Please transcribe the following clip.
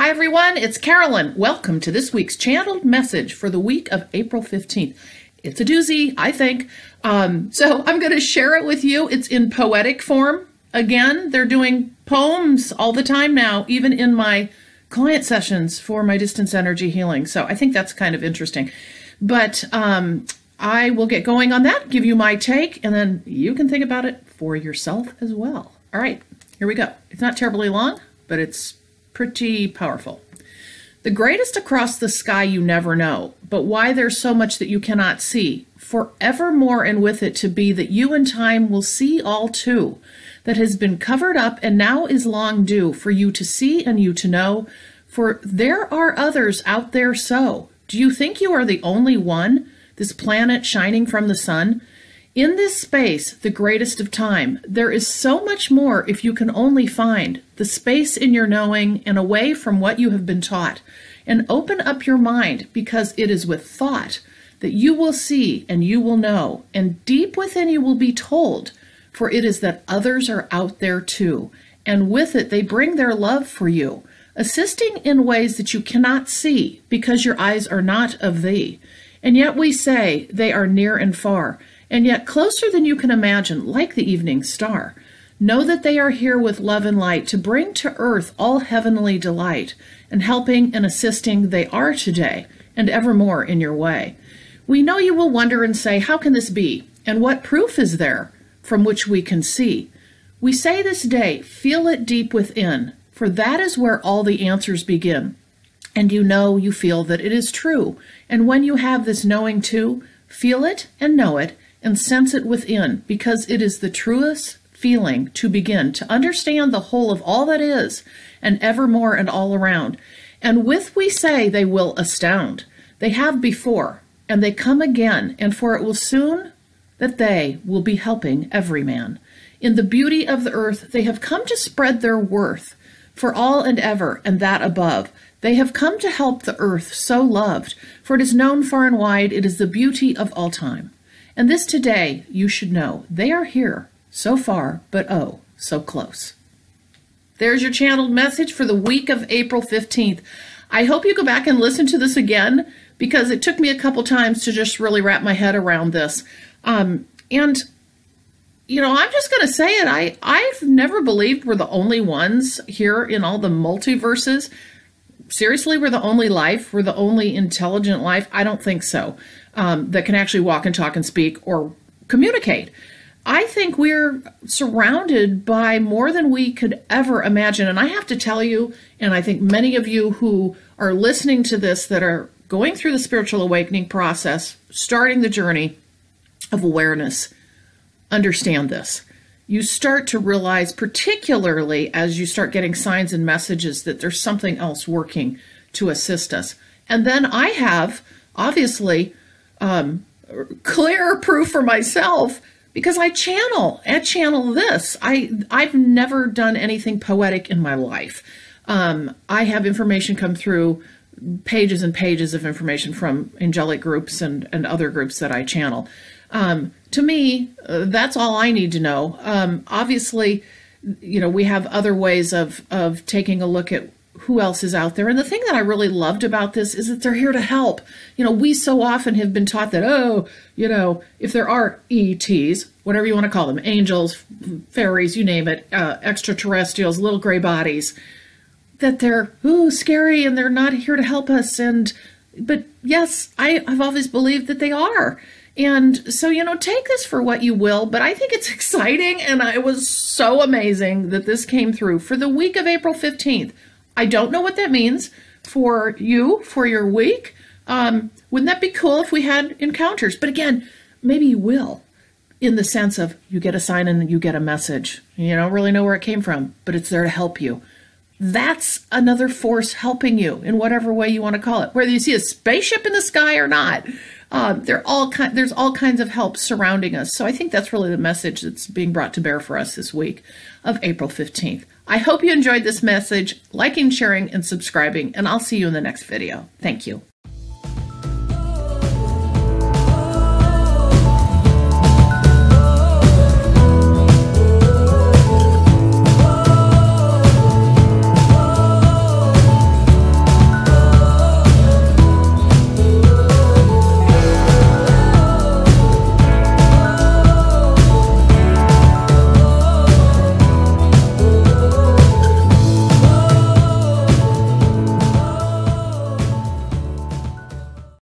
Hi everyone, it's Carolyn. Welcome to this week's channeled message for the week of April 15th. It's a doozy, I think. So I'm going to share it with you. It's in poetic form. Again, they're doing poems all the time now, even in my client sessions for my distance energy healing. So I think that's kind of interesting. But I will get going on that, give you my take, and then you can think about it for yourself as well. All right, here we go. It's not terribly long, but it's pretty powerful. The greatest across the sky you never know, but why there's so much that you cannot see, forevermore and with it to be that you in time will see all too, that has been covered up and now is long due for you to see and you to know, for there are others out there so. Do you think you are the only one, this planet shining from the sun? In this space, the greatest of time, there is so much more if you can only find the space in your knowing and away from what you have been taught, and open up your mind, because it is with thought that you will see and you will know, and deep within you will be told, for it is that others are out there too, and with it they bring their love for you, assisting in ways that you cannot see because your eyes are not of thee. And yet we say they are near and far, and yet closer than you can imagine, like the evening star. Know that they are here with love and light to bring to earth all heavenly delight, and helping and assisting they are today, and evermore in your way. We know you will wonder and say, how can this be? And what proof is there from which we can see? We say this day, feel it deep within, for that is where all the answers begin. And you know, you feel that it is true. And when you have this knowing too, feel it and know it, and sense it within, because it is the truest feeling to begin to understand the whole of all that is, and evermore and all around. And with we say they will astound. They have before, and they come again, and for it will soon that they will be helping every man. In the beauty of the earth they have come to spread their worth, for all and ever, and that above. They have come to help the earth so loved, for it is known far and wide, it is the beauty of all time. And this today you should know, they are here, so far, but oh, so close. There's your channeled message for the week of April 15th. I hope you go back and listen to this again, because it took me a couple times to just really wrap my head around this. And, you know, I'm just going to say it, I've never believed we're the only ones here in all the multiverses. Seriously, we're the only life, we're the only intelligent life? I don't think so, that can actually walk and talk and speak or communicate. I think we're surrounded by more than we could ever imagine. And I have to tell you, and I think many of you who are listening to this that are going through the spiritual awakening process, starting the journey of awareness, understand this. You start to realize, particularly as you start getting signs and messages, that there's something else working to assist us. And then I have, obviously, clear proof for myself, because I channel this. I've never done anything poetic in my life. I have information come through, pages and pages of information from angelic groups and other groups that I channel. To me, that's all I need to know. Obviously, you know, we have other ways of taking a look at who else is out there. And the thing that I really loved about this is that they're here to help. You know, we so often have been taught that, oh, you know, if there are ETs, whatever you want to call them, angels, fairies, you name it, extraterrestrials, little gray bodies, that they're, ooh, scary and they're not here to help us. But yes, I've always believed that they are. And so, you know, take this for what you will, but I think it's exciting, and it was so amazing that this came through for the week of April 15th. I don't know what that means for you, for your week. Wouldn't that be cool if we had encounters? But again, maybe you will, in the sense of you get a sign and you get a message. You don't really know where it came from, but it's there to help you. That's another force helping you in whatever way you want to call it, whether you see a spaceship in the sky or not. There's all kinds of help surrounding us. So I think that's really the message that's being brought to bear for us this week of April 15th. I hope you enjoyed this message, liking, sharing, and subscribing, and I'll see you in the next video. Thank you.